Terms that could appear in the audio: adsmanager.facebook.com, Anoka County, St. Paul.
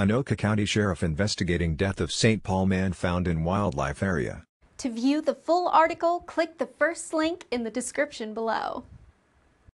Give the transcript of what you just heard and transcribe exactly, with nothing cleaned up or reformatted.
Anoka County Sheriff investigating death of Saint Paul man found in wildlife area. To view the full article, click the first link in the description below.